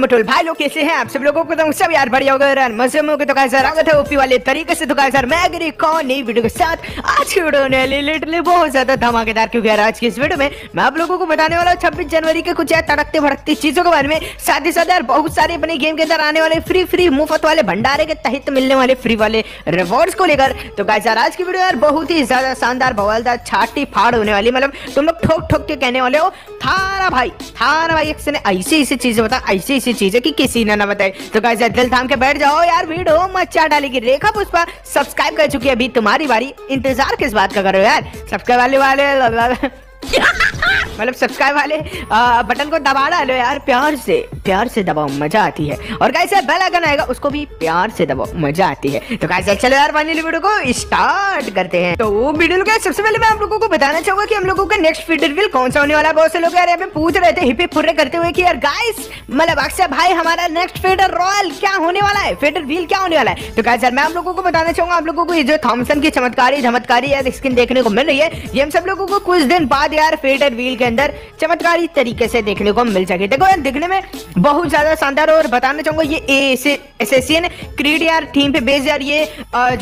मटोल भाई लोग कैसे हैं आप सब लोगों को तो सब यार बढ़िया होगा यार मजे में होगा। तो गाइस स्वागत है ओपी वाले तरीके से। तो गाइस यार मैं अगर एक और नई वीडियो के साथ आज की वीडियो ने लिटरली बहुत ज्यादा धमाकेदार, क्योंकि यार आज की इस वीडियो में मैं आप लोगों को बताने वाला हूँ 26 जनवरी के कुछ यार तड़कते भड़कती चीजों के बारे में। साथ ही साथ यार बहुत सारे अपने गेम के अंदर आने वाले फ्री मुफ्त वाले भंडारे के तहत मिलने वाले फ्री वाले रिवॉर्ड्स को लेकर। तो गाइस यार आज की वीडियो यार बहुत ही ज्यादा शानदार भवालदार छाटी फाड़ होने वाली, मतलब तुम लोग ठोक ठोक के कहने वाले हो थारा भाई ऐसी चीजें बता, ऐसी चीजें कि किसी ने ना बताए। तो गाइस यार दिल थाम के बैठ जाओ यार, वीडियो मचा डालेगी। रेखा पुष्पा सब्सक्राइब कर चुकी है, अभी तुम्हारी बारी, इंतजार किस बात का कर रहे हो यार। सब्सक्राइब वाले मतलब सब्सक्राइब वाले बटन को दबा डालो यार, प्यार से दबाओ, मजा आती है। और गाइस यार बेल आइकन आएगा, उसको भी प्यार से दबाओ, मजा आती है। तो गाइस यार चलो यार फाइनली वीडियो को स्टार्ट करते हैं। तो वीडियो के सबसे पहले मैं आप लोगों को बताना चाहूंगा कि हम लोगों का नेक्स्ट वीडियो कौन सा होने वाला है। बहुत से लोग यार यहाँ पे पूछ रहे थे हिप पूरे करते हुए कि यार गाइस मतलब अक्षय भाई हमारा नेक्स्ट फेडर रॉयल क्या होने वाला है, फेडर व्हील क्या होने वाला है। तो गाइस यार मैं आप लोगों को बताना चाहूंगा, आप लोगों को ये जो थॉमसन की चमत्कारी यार स्किन देखने को मिल रही है, ये हम सब लोगों को कुछ दिन बाद यार फेडर व्हील के अंदर चमत्कारी तरीके से देखने को मिल सके। देखो यार दिखने में बहुत ज्यादा शानदार, और बताना चाहूंगा ये एसेसियन क्रीड यार थीम पे बेस यार ये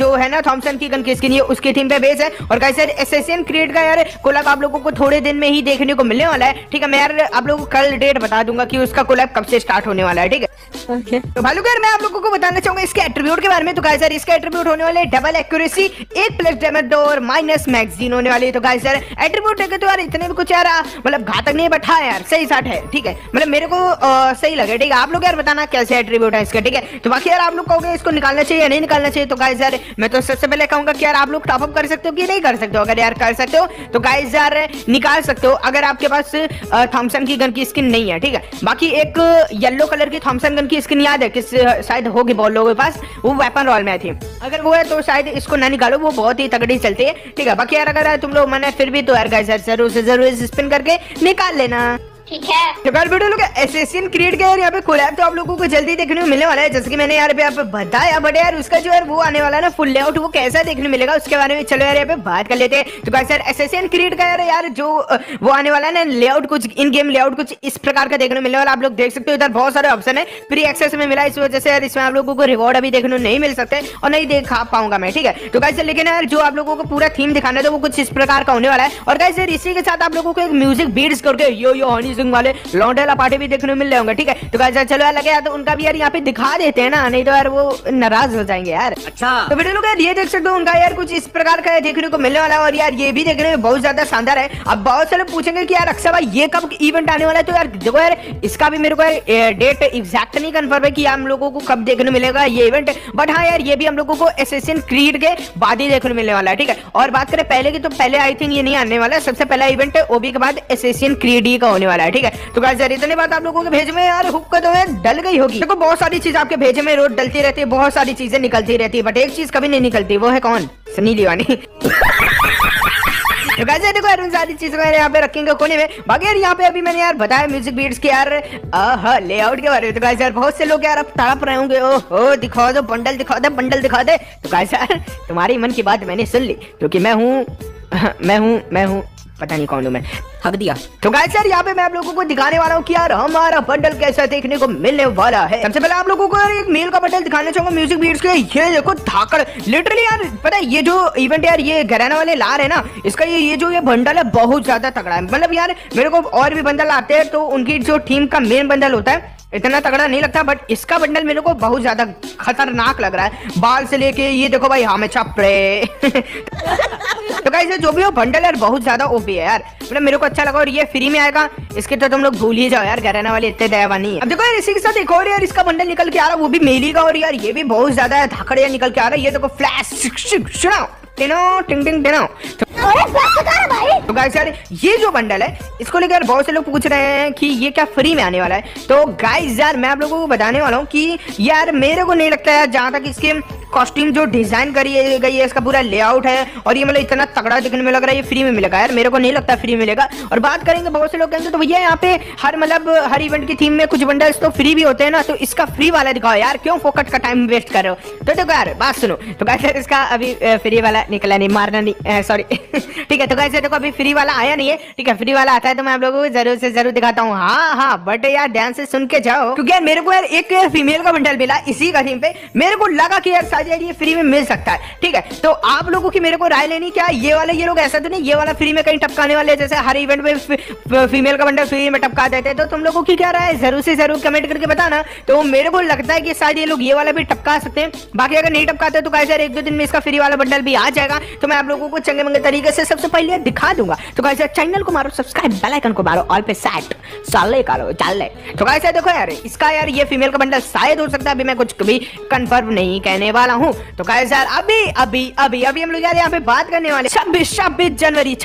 जो है ना थॉमसन की गन की स्किन ये उसकी थीम पे बेस है। और गाइस यार एसेसियन क्रीड का यार कोलैब आप लोगों को थोड़े दिन में ही देखने को मिलने वाला है। ठीक है, मैं यार आप लोगों को कल डेट बता दूंगा कि उसका कोलैब कब से स्टार्ट होने वाला है। ठीक है okay। तो भालू यार मैं आप लोगों को बताना चाहूंगा इसके एट्रीब्यूट के बारे में। तो गाइस यार इसका एट्रीब्यूट होने वाले डबल एक्यूरेसी, 1+ डैमेज और -मैगजीन होने वाली है। तो गाइस यार एट्रीब्यूट देखे तो यार इतने भी कुछ यार मतलब घातक नहीं बैठा यार, सही साट है। ठीक है, मतलब मेरे को सही लगे। ठीक है, आप लोग यार बताना कैसे एट्रीब्यूट है इसका। ठीक है, तो बाकी यार आप लोग कहोगे इसको निकालना चाहिए या नहीं निकालना चाहिए। तो गाइस यार मैं तो सबसे पहले कहूंगा कि यार आप लोग टॉपअप कर सकते हो कि नहीं कर सकते हो। अगर यार कर सकते हो तो गाइस यार निकाल सकते हो, अगर आपके पास थॉमसन की गन की स्किन नहीं है। ठीक है, बाकी एक येलो कलर की थॉमसन गन की स्किन याद है किस शायद होगी बहुत लोगों के पास, वो वेपन रॉयल में आई थी, अगर वो है तो शायद इसको ना निकालो, वो बहुत ही तगड़ी चलती है। ठीक है, बाकी यार अगर तुम लोग मन है फिर भी तो यार गाइस यार जरूर से जरूर स्पिन करके निकाल लेना। ठीक है, तो यार वीडियो लोग एसेसिन क्रीड के यार यहाँ पे कोलैब तो आप लोगों को जल्दी देखने को मिलने वाला है, जैसे कि मैंने यार यहाँ पे बताया। बट यार उसका जो यार वो आने वाला है ना फुल लेआउट, वो कैसा देखने मिलेगा उसके बारे में चलो यार यहाँ पे बात कर लेते हैं। तो गाइस यार एसेसिन क्रीड का यार जो वो आने वाला है ना लेआउट, कुछ इन गेम लेआउट कुछ इस प्रकार का देखने मिलने वाला। आप लोग देख सकते हो इधर बहुत सारे ऑप्शन है, फ्री एक्सेस में मिला, इस वजह से यार इसमें आप लोगों को रिवॉर्ड अभी देखने को नहीं मिल सकते और नहीं देखा पाऊंगा मैं। ठीक है, तो गाइस यार लेकिन यार जो आप लोगों को पूरा थीम दिखाना था वो कुछ इस प्रकार का होने वाला है। और गाइस यार इसी के साथ आप लोगों को एक म्यूजिक बीट्स करके यो यो हनी वाले लॉन्डेला पार्टी भी देखने मिल रहे होंगे। ठीक है, तो गाइस चलो यार लगे यार तो उनका भी यार यहाँ पे दिखा देते हैं ना, नहीं तो यार वो नाराज हो जाएंगे यार। अच्छा, तो वीडियो लोग यार ये देख सकते हो उनका यार कुछ इस प्रकार का देखने को मिलने वाला है। और यार ये भी देखने में बहुत ज्यादा शानदार है। अब बहुत सारे पूछेंगे कि यार अक्षय भाई ये कब इवेंट आने वाला है, तो यार देखो यार इसका भी मेरे को यार डेट एग्जैक्ट नहीं कन्फर्म है कि हम लोगों को कब देखने मिलेगा ये इवेंट। बट हाँ यार ये भी हम लोगों को एसेसिन क्रीड के बाद ही देखने मिलने वाला है। ठीक है, और बात करें पहले की तो पहले आई थिंक ये नहीं आने वाला, सबसे पहला इवेंट ओबी के बाद एसेसिन क्रीड का होने वाला है। ठीक है, तो गाइस यार इतने बात आप लोगों के भेज में यार हुक कर दो यार डल गई होगी। देखो बहुत सारी चीज आपके भेजे में रोज डलती रहती है, बहुत सारी चीजें निकलती रहती है, बट एक चीज कभी नहीं निकलती, वो है कौन, सनी लियोनी। तो गाइस यार देखो इन सारी चीजें मैंने यहाँ पे रखेंगे कोने में। बाकी यार यहाँ पे अभी मैंने यार बताया म्यूजिक बीट्स के यार लेआउट के बारे में। तो गाइस यार बहुत से लोग यार अब तड़प रहे होंगे, ओहो दिखा दो बंडल, दिखा दे बंडल, दिखा दे। तो गाइस यार तुम्हारी मन की बात मैंने सुन ली, क्योंकि मैं हूँ पता नहीं कौन हूँ मैं, हक दिया। तो गाइस यार यहाँ पे मैं आप लोगों को दिखाने वाला हूँ कि यार हमारा बंडल कैसा देखने को मिलने वाला है। सबसे पहले आप लोगों को यार एक मेल का बंडल दिखाना चाहूंगा म्यूजिक बीट्स के। ये देखो धाकड़ लिटरली यार, पता है ये जो इवेंट यार ये घराना वाले ला रहे ना, इसका ये जो ये बंडल है बहुत ज्यादा तगड़ा है। मतलब यार मेरे को और भी बंडल आते हैं तो उनकी जो टीम का मेन बंडल होता है इतना तगड़ा नहीं लगता, बट इसका बंडल मेरे को बहुत ज्यादा खतरनाक लग रहा है, बाल से लेके ये देखो भाई हमेशा तो गाइस जो भी हो बंडल यार बहुत ज्यादा ओपी है यार, मतलब मेरे को अच्छा लगा। और ये फ्री में आएगा, इसके तो तुम लोग भूल ही जाओ यार, घराना वाले इतने दयावानी है। अब देखो यार इसी के साथ एक और यार इसका बंडल निकल के आ रहा है, वो भी मेली का। और यार ये भी बहुत ज्यादा धाकड़ यार निकल के आ रहा है, ये देखो फ्लैश टिंग टिंग टिंग। तो गाइस यार ये जो बंडल है इसको लेकर बहुत से लोग पूछ रहे हैं कि ये क्या फ्री में आने वाला है। तो गाइस यार मैं आप लोगों को बताने वाला हूँ कि यार मेरे को नहीं लगता यार, जहाँ तक इसके कॉस्ट्यूम जो डिजाइन करी गई है, इसका पूरा लेआउट है और ये मतलब इतना तगड़ा दिखने में लग रहा है, ये फ्री में मिलेगा यार, मेरे को नहीं लगता फ्री में मिलेगा। और बात करेंगे बहुत से लोग कहेंगे तो भैया यहाँ पे हर मतलब हर इवेंट की थीम में कुछ बंडल्स तो फ्री भी होते हैं ना, तो इसका फ्री वाला दिखाओ यार, क्यों फोकट का टाइम वेस्ट कर रहे हो। तो देखो यार बात सुनो, तो गाइस यार इसका अभी फ्री वाला निकला नहीं, मारना नहीं सॉरी ठीक है। तो गाइस देखो अभी फ्री वाला आया नहीं है, ठीक है। फ्री वाला आता है तो मैं आप लोगों को जरूर से जरूर दिखाता हूँ। हाँ हाँ बट यार ध्यान से सुन के जाओ, क्योंकि यार मेरे को यार एक फीमेल का बंडल मिला इसी का थीम पे। मेरे को लगा कि यार शायद यार ये फ्री में मिल सकता है, ठीक है। तो आप लोगों की मेरे को राय लेनी, क्या ये वाला ये लोग ऐसा तो नहीं ये वाला फ्री में कहीं टपकाने वाले, जैसे हर इवेंट में फीमेल का बंडल फ्री में टपका देते हैं। तो तुम लोगों की क्या राय है जरूर से जरूर कमेंट करके बताना। तो मेरे को लगता है कि शायद ये लोग ये वाला भी टपका सकते हैं। बाकी अगर नहीं टपकाते तो गाइस यार एक दो दिन में इसका फ्री वाला बंडल भी आ जाएगा, तो मैं आप लोगों को चंगे मंगे तरीके से सबसे पहले दिखा दूंगा। तो गाइस यार चैनल को मारो सब्सक्राइब, बेल आइकन को मारो ऑल पे सेट, साले कालो चल। तो गाइस यार देखो यार इसका यार ये फीमेल का बंडल शायद हो सकता है, अभी मैं कुछ भी कंफर्म नहीं कहने वाला हूँ। तो गाइस यार अभी अभी अभी अभी हम लोग यार यहाँ पे बात करने वाले 26 जनवरी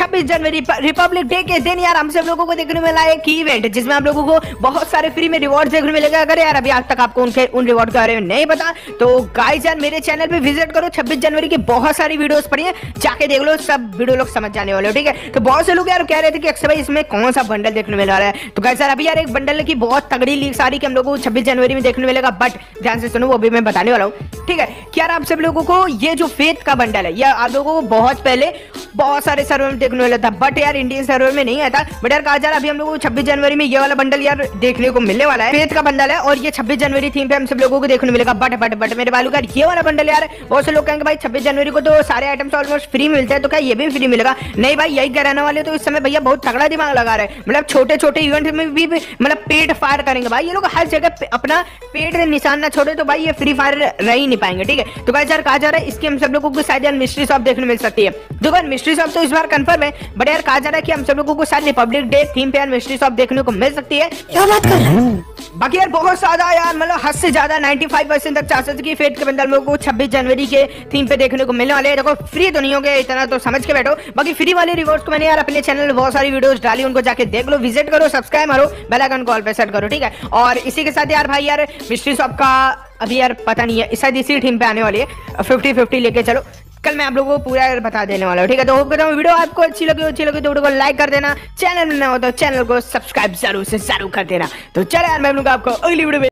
रिपब्लिक डे के दिन यार हमसे लोगों को देखने मिला एक इवेंट, जिसमें आप लोगों को बहुत सारे फ्री में रिवॉर्ड देखने मिलेगा। अगर यार अभी आज तक आपको उनके उन रिवॉर्ड के बारे में नहीं पता तो गाइस यार मेरे चैनल पे विजिट करो, 26 जनवरी के बहुत सारी वीडियोस पड़ी हैं, जाके देख लो, सब वीडियो लोग समझ जाने वाले हो, ठीक है। तो बहुत से लोग यार कह रहे थे कि अक्षय भाई इसमें कौन सा बंडल देखने मिल रहा है। तो गाइस यार अभी यार एक बंडल की बहुत तगड़ी लीक सारी कि हम लोगों को 26 जनवरी में देखने मिलेगा, बट ध्यान से सुनो वो भी मैं बताने वाला हूँ, ठीक है। कि यार आप सब लोगों को ये जो फेथ का बंडल है यह आप लोगों को बहुत पहले बहुत सारे सर्वर में देखने वाला था, बट यार इंडियन सर्वर में नहीं आया था। बट यार कहा जा रहा अभी हम लोगों को 26 जनवरी में ये वाला बंडल यार देखने को मिलने वाला है, फेथ का बंडल है और ये 26 जनवरी थीम पे हम सब लोगों को देखने मिलेगा। बट मेरे भाई यार ये वाला बंडल यार बहुत से लोग कहेंगे भाई 26 जनवरी को तो सारे आइटम्स ऑलमोस्ट फ्री मिलते हैं, तो क्या ये भी फ्री मिलेगा? नहीं भाई, यही कहने वाले तो इस समय भैया बहुत तगड़ा दिमाग लगा रहे हैं, मतलब छोटे छोटे इवेंट में भी मतलब पेट फायर करेंगे भाई ये लोग, हर जगह अपना पेट निशान ना छोड़े तो भाई ये फ्री फायर रह ही नहीं पाएंगे, ठीक है। तो भाई यार कहा जा रहा है इसकी हम सब लोगों को शायद यार मिस्ट्री शॉप देखने मिल सकती है। देखो यार मिस्ट्री शॉप तो इस बार कंफर्म है, बट यार कहा जा रहा है कि हम सब लोगों को शायद रिपब्लिक डे थीम पे यार मिस्ट्री शॉप देखने को मिल सकती है। क्या बात कर रहे हो? बाकी यार बहुत ज्यादा यार मतलब हद से ज्यादा 95% तक चांसेस की फेट के बंडल लोगों को 26 जनवरी के थीम पे देखने को मिलने वाले हैं। देखो फ्री तो नहीं होंगे इतना तो समझ के बैठो। बाकी फ्री वाले रिवॉर्ड्स को मैंने यार अपने चैनल में बहुत सारी वीडियोस डाली, उनको जाके देख लो, विजिट करो, सब्सक्राइब करो, बेल आइकन को ऑल पे सेट करो, ठीक है। और इसी के साथ यार भाई यार मिस्ट्री शॉप का अभी यार पता नहीं है, शायद इसी थीम पे आने वाली है, 50-50 लेके चलो, कल मैं आप लोगों को पूरा बता देने वाला हूँ, ठीक है। तो होप करता हूँ वीडियो आपको अच्छी लगी तो वीडियो को लाइक कर देना, चैनल में नया हो तो चैनल को सब्सक्राइब जरूर से जरूर कर देना। तो चलो यार मैं आपको अगली वीडियो